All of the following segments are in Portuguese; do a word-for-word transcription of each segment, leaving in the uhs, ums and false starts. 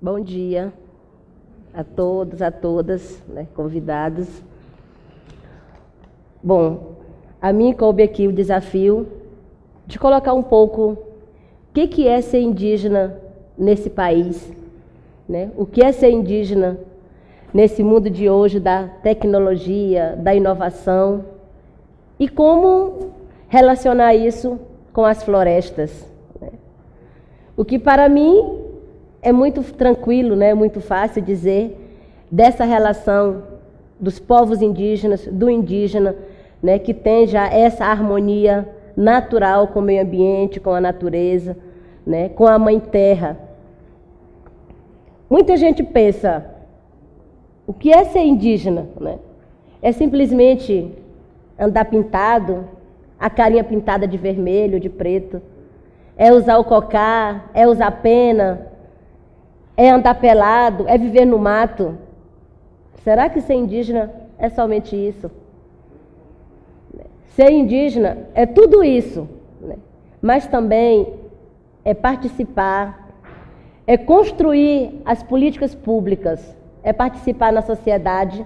Bom dia a todos, a todas, né, convidados. Bom, a mim coube aqui o desafio de colocar um pouco o que, que é ser indígena nesse país, né? O que é ser indígena nesse mundo de hoje da tecnologia, da inovação e como relacionar isso com as florestas, né? O que para mim é muito tranquilo, né? Muito fácil dizer dessa relação dos povos indígenas, do indígena, né? Que tem já essa harmonia natural com o meio ambiente, com a natureza, né? Com a mãe terra. Muita gente pensa, o que é ser indígena, né? É simplesmente andar pintado, a carinha pintada de vermelho, de preto, é usar o cocá, é usar pena, é andar pelado, é viver no mato. Será que ser indígena é somente isso? Ser indígena é tudo isso, né? Mas também é participar, é construir as políticas públicas, é participar na sociedade,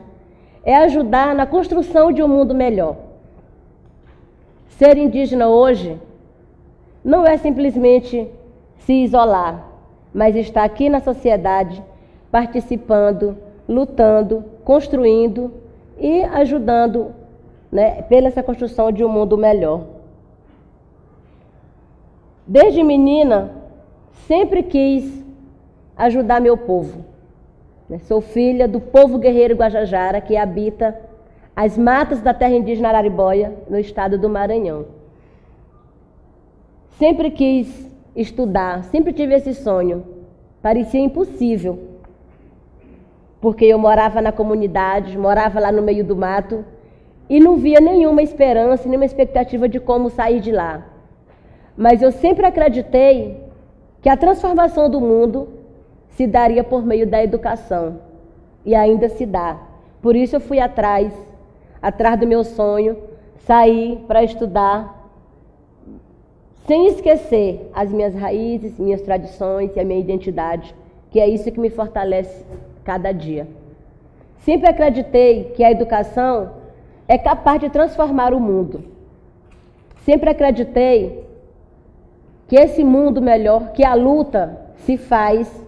é ajudar na construção de um mundo melhor. Ser indígena hoje não é simplesmente se isolar, mas está aqui na sociedade, participando, lutando, construindo e ajudando, né, pela essa construção de um mundo melhor. Desde menina, sempre quis ajudar meu povo. Sou filha do povo guerreiro Guajajara, que habita as matas da terra indígena Araribóia, no estado do Maranhão. Sempre quis estudar, sempre tive esse sonho, parecia impossível, porque eu morava na comunidade, morava lá no meio do mato e não via nenhuma esperança, nenhuma expectativa de como sair de lá. Mas eu sempre acreditei que a transformação do mundo se daria por meio da educação e ainda se dá. Por isso eu fui atrás, atrás do meu sonho, saí para estudar, sem esquecer as minhas raízes, minhas tradições e a minha identidade, que é isso que me fortalece cada dia. Sempre acreditei que a educação é capaz de transformar o mundo. Sempre acreditei que esse mundo melhor, que a luta se faz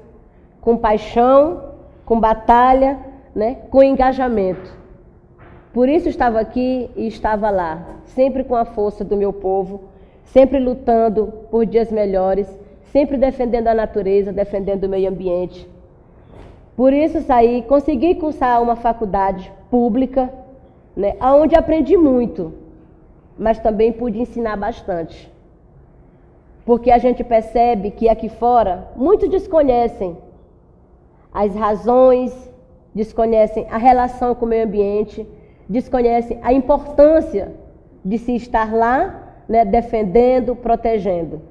com paixão, com batalha, né, com engajamento. Por isso estava aqui e estava lá, sempre com a força do meu povo, sempre lutando por dias melhores, sempre defendendo a natureza, defendendo o meio ambiente. Por isso saí, consegui cursar uma faculdade pública, né, onde aprendi muito, mas também pude ensinar bastante. Porque a gente percebe que aqui fora, muitos desconhecem as razões, desconhecem a relação com o meio ambiente, desconhecem a importância de se estar lá, né, defendendo, protegendo.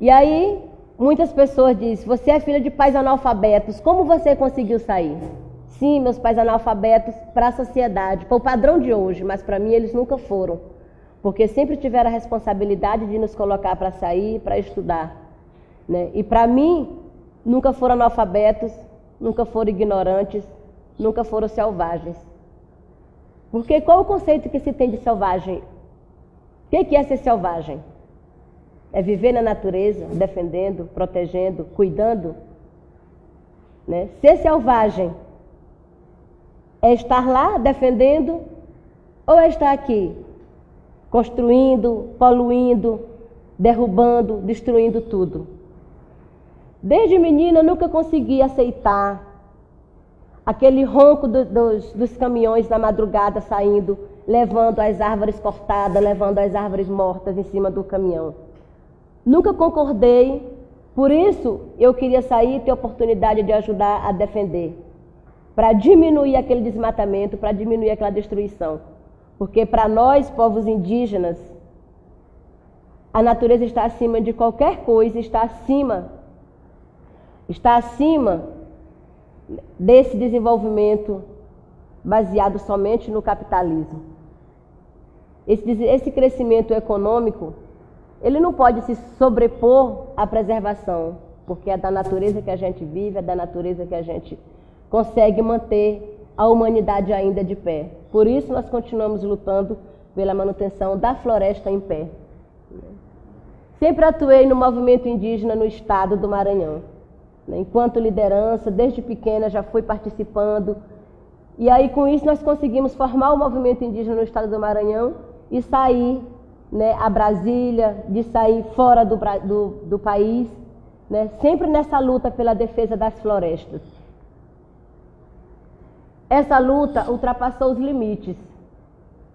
E aí, muitas pessoas dizem, você é filha de pais analfabetos, como você conseguiu sair? Sim, meus pais analfabetos para a sociedade, para o padrão de hoje, mas para mim eles nunca foram, porque sempre tiveram a responsabilidade de nos colocar para sair, para estudar, né? E para mim, nunca foram analfabetos, nunca foram ignorantes, nunca foram selvagens. Porque qual é o conceito que se tem de selvagem? O que é ser selvagem? É viver na natureza, defendendo, protegendo, cuidando, né? Ser selvagem é estar lá defendendo ou é estar aqui construindo, poluindo, derrubando, destruindo tudo? Desde menina eu nunca consegui aceitar aquele ronco do, dos, dos caminhões na madrugada saindo, levando as árvores cortadas, levando as árvores mortas em cima do caminhão. Nunca concordei, por isso eu queria sair e ter a oportunidade de ajudar a defender, para diminuir aquele desmatamento, para diminuir aquela destruição. Porque para nós, povos indígenas, a natureza está acima de qualquer coisa, está acima, está acima desse desenvolvimento baseado somente no capitalismo. Esse, esse crescimento econômico, ele não pode se sobrepor à preservação porque é da natureza que a gente vive, é da natureza que a gente consegue manter a humanidade ainda de pé. Por isso nós continuamos lutando pela manutenção da floresta em pé. Sempre atuei no movimento indígena no estado do Maranhão. Enquanto liderança, desde pequena já fui participando. E aí com isso nós conseguimos formar o movimento indígena no estado do Maranhão e sair, né, a Brasília, de sair fora do, do, do país, né, sempre nessa luta pela defesa das florestas. Essa luta ultrapassou os limites.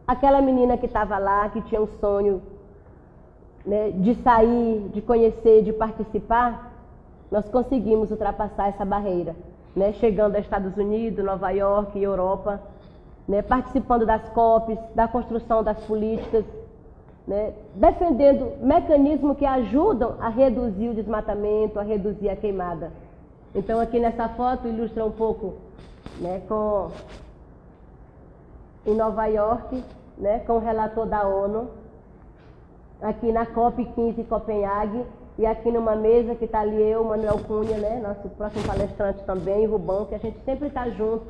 Aquela menina que estava lá, que tinha um sonho, né, de sair, de conhecer, de participar, nós conseguimos ultrapassar essa barreira, né, chegando aos Estados Unidos, Nova York, Europa, né, participando das COPs, da construção das políticas, né, defendendo mecanismos que ajudam a reduzir o desmatamento, a reduzir a queimada. Então aqui nessa foto ilustra um pouco, né, com, em Nova York, né, com o relator da ONU, aqui na COP quinze em Copenhague, e aqui numa mesa que está ali eu, Manuel Cunha, né, nosso próximo palestrante também, Rubão, que a gente sempre está junto,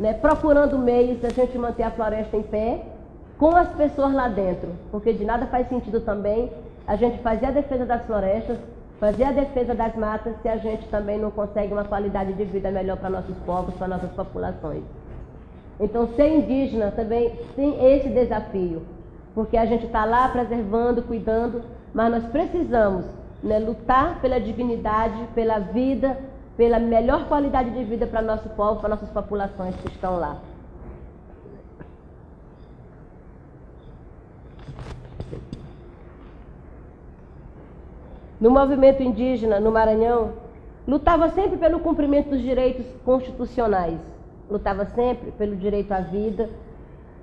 né, procurando meios da gente manter a floresta em pé, com as pessoas lá dentro, porque de nada faz sentido também a gente fazer a defesa das florestas, fazer a defesa das matas, se a gente também não consegue uma qualidade de vida melhor para nossos povos, para nossas populações. Então, ser indígena também tem esse desafio, porque a gente está lá preservando, cuidando, mas nós precisamos, né, lutar pela dignidade, pela vida, pela melhor qualidade de vida para nosso povo, para nossas populações que estão lá. No movimento indígena, no Maranhão, lutava sempre pelo cumprimento dos direitos constitucionais, lutava sempre pelo direito à vida,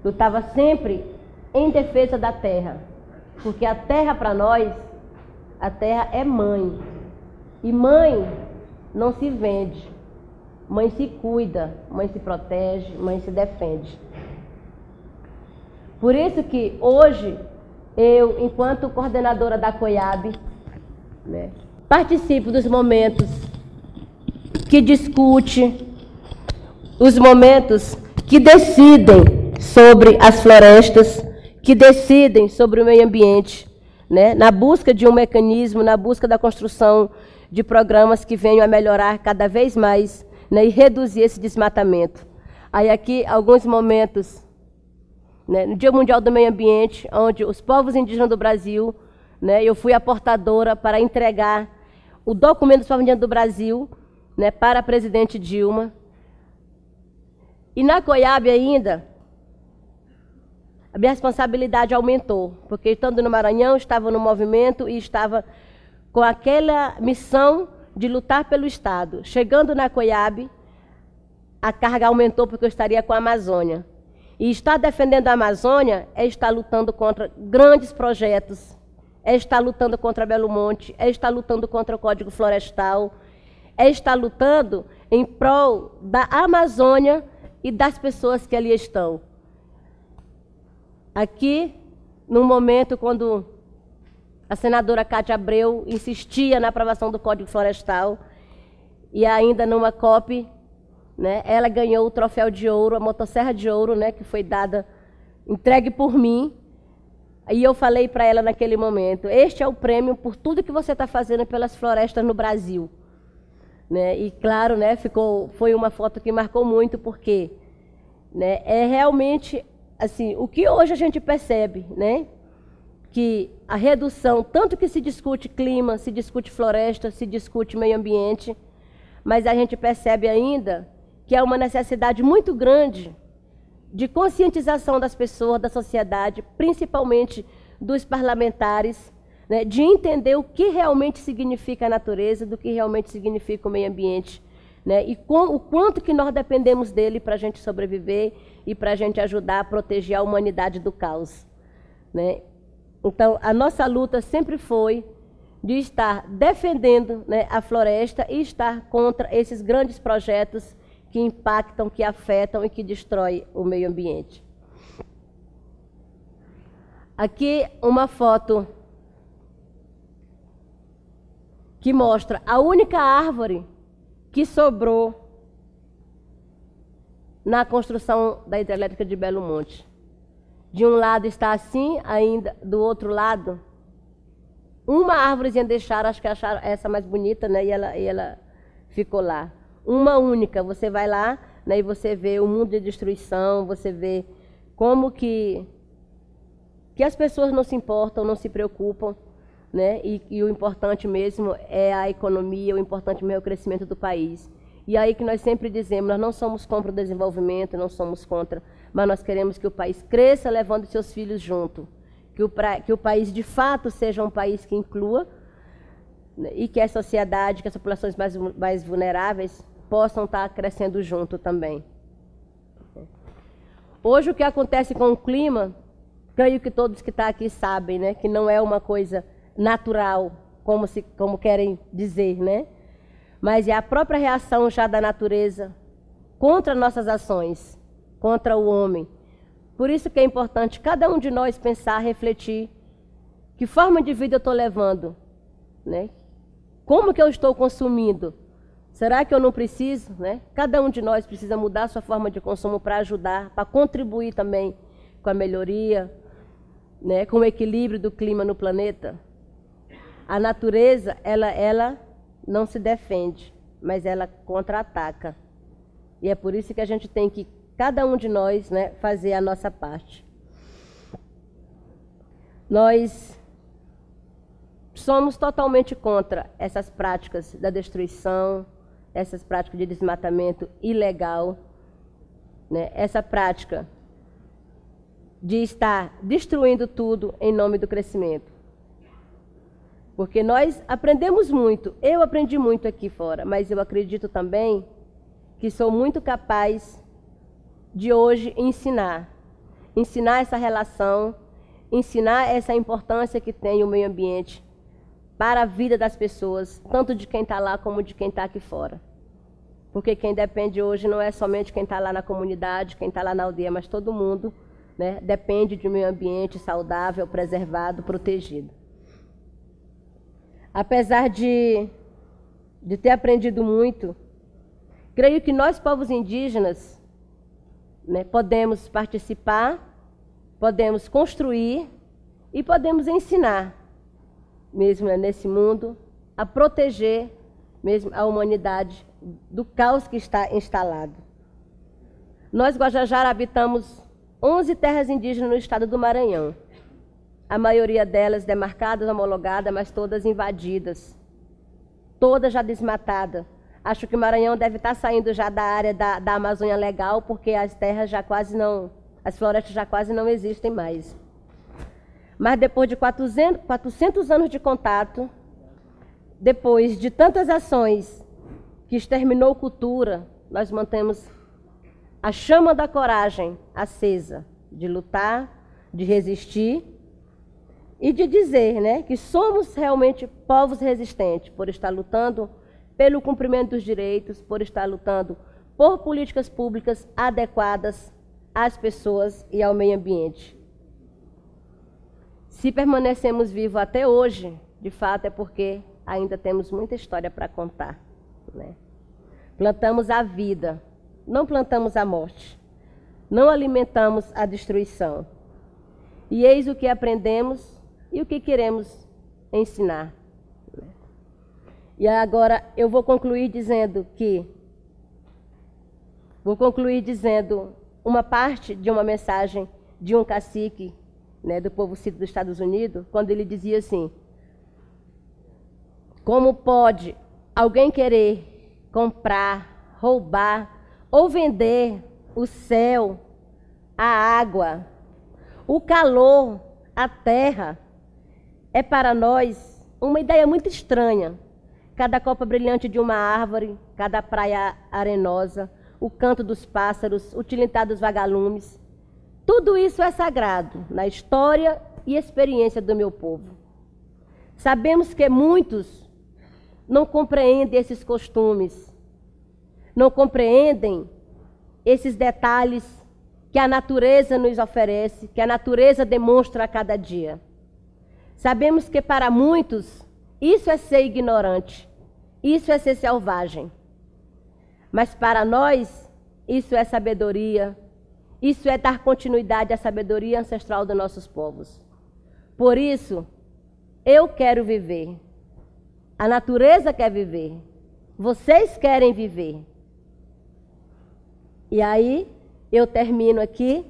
lutava sempre em defesa da terra, porque a terra para nós, a terra é mãe, e mãe não se vende, mãe se cuida, mãe se protege, mãe se defende. Por isso que hoje, eu, enquanto coordenadora da COIAB, né, participo dos momentos que discute, os momentos que decidem sobre as florestas, que decidem sobre o meio ambiente, né, na busca de um mecanismo, na busca da construção de programas que venham a melhorar cada vez mais, né, e reduzir esse desmatamento. Aí aqui alguns momentos, né, no Dia Mundial do Meio Ambiente, onde os povos indígenas do Brasil, né, eu fui a portadora para entregar o documento do Povo Indígena do Brasil, né, para a presidente Dilma. E na COIAB ainda, a minha responsabilidade aumentou, porque estando no Maranhão, estava no movimento e estava com aquela missão de lutar pelo Estado. Chegando na COIAB, a carga aumentou porque eu estaria com a Amazônia. E estar defendendo a Amazônia é estar lutando contra grandes projetos, é estar lutando contra Belo Monte, é estar lutando contra o Código Florestal, é estar lutando em prol da Amazônia e das pessoas que ali estão. Aqui, num momento quando a senadora Cátia Abreu insistia na aprovação do Código Florestal, e ainda numa COP, né, ela ganhou o troféu de ouro, a motosserra de ouro, né, que foi dada, entregue por mim. E eu falei para ela naquele momento, este é o prêmio por tudo que você está fazendo pelas florestas no Brasil. Né? E claro, né, ficou, foi uma foto que marcou muito, porque, né, é realmente assim, o que hoje a gente percebe, né, que a redução, tanto que se discute clima, se discute floresta, se discute meio ambiente, mas a gente percebe ainda que é uma necessidade muito grande de conscientização das pessoas, da sociedade, principalmente dos parlamentares, né, de entender o que realmente significa a natureza, do que realmente significa o meio ambiente, né, e com, o quanto que nós dependemos dele para a gente sobreviver e para a gente ajudar a proteger a humanidade do caos, né. Então, a nossa luta sempre foi de estar defendendo, né, a floresta e estar contra esses grandes projetos que impactam, que afetam e que destroem o meio ambiente. Aqui uma foto que mostra a única árvore que sobrou na construção da hidrelétrica de Belo Monte. De um lado está assim, ainda do outro lado, uma árvorezinha deixaram, acho que acharam essa mais bonita, né? E ela, e ela ficou lá. Uma única, você vai lá, né, e você vê o mundo de destruição, você vê como que, que as pessoas não se importam, não se preocupam, né? E, e o importante mesmo é a economia, o importante mesmo é o crescimento do país. E aí que nós sempre dizemos, nós não somos contra o desenvolvimento, não somos contra, mas nós queremos que o país cresça levando seus filhos junto, que o, pra, que o país de fato seja um país que inclua, né, e que a sociedade, que as populações mais, mais vulneráveis possam estar crescendo junto também. Hoje o que acontece com o clima, creio que todos que estão aqui sabem, né, que não é uma coisa natural, como, se, como querem dizer, né? Mas é a própria reação já da natureza contra nossas ações, contra o homem. Por isso que é importante cada um de nós pensar, refletir, que forma de vida eu estou levando, né? Como que eu estou consumindo? Será que eu não preciso, né? Cada um de nós precisa mudar a sua forma de consumo para ajudar, para contribuir também com a melhoria, né? Com o equilíbrio do clima no planeta. A natureza, ela... ela não se defende, mas ela contra-ataca. E é por isso que a gente tem que, cada um de nós, né, fazer a nossa parte. Nós somos totalmente contra essas práticas da destruição, essas práticas de desmatamento ilegal, né, essa prática de estar destruindo tudo em nome do crescimento. Porque nós aprendemos muito, eu aprendi muito aqui fora, mas eu acredito também que sou muito capaz de hoje ensinar. Ensinar essa relação, ensinar essa importância que tem o meio ambiente para a vida das pessoas, tanto de quem está lá como de quem está aqui fora. Porque quem depende hoje não é somente quem está lá na comunidade, quem está lá na aldeia, mas todo mundo, né, depende de um meio ambiente saudável, preservado, protegido. Apesar de, de ter aprendido muito, creio que nós, povos indígenas, né, podemos participar, podemos construir e podemos ensinar, mesmo, né, nesse mundo, a proteger mesmo a humanidade do caos que está instalado. Nós, Guajajara, habitamos onze terras indígenas no estado do Maranhão. A maioria delas demarcadas, homologadas, mas todas invadidas. Todas já desmatadas. Acho que o Maranhão deve estar saindo já da área da, da Amazônia legal, porque as terras já quase não... as florestas já quase não existem mais. Mas depois de quatrocentos anos de contato, depois de tantas ações que exterminou cultura, nós mantemos a chama da coragem acesa de lutar, de resistir, e de dizer, né, que somos realmente povos resistentes, por estar lutando pelo cumprimento dos direitos, por estar lutando por políticas públicas adequadas às pessoas e ao meio ambiente. Se permanecemos vivos até hoje, de fato é porque ainda temos muita história para contar, né? Plantamos a vida, não plantamos a morte, não alimentamos a destruição. E eis o que aprendemos e o que queremos ensinar. E agora eu vou concluir dizendo que... Vou concluir dizendo uma parte de uma mensagem de um cacique, né, do povo Sito dos Estados Unidos, quando ele dizia assim: como pode alguém querer comprar, roubar ou vender o céu, a água, o calor, a terra? É para nós uma ideia muito estranha. Cada copa brilhante de uma árvore, cada praia arenosa, o canto dos pássaros, o tilintar dos vagalumes. Tudo isso é sagrado na história e experiência do meu povo. Sabemos que muitos não compreendem esses costumes, não compreendem esses detalhes que a natureza nos oferece, que a natureza demonstra a cada dia. Sabemos que para muitos Isso é ser ignorante. Isso é ser selvagem. Mas para nós, isso é sabedoria. Isso é dar continuidade à sabedoria ancestral dos nossos povos. Por isso, eu quero viver. A natureza quer viver. Vocês querem viver. E aí, eu termino aqui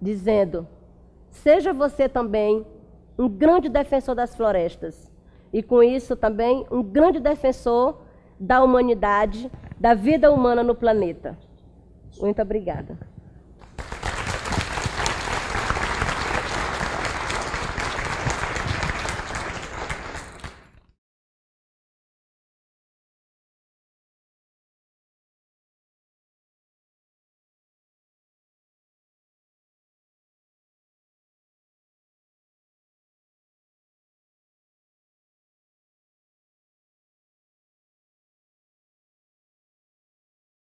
dizendo: seja você também um grande defensor das florestas. E com isso também um grande defensor da humanidade, da vida humana no planeta. Muito obrigada.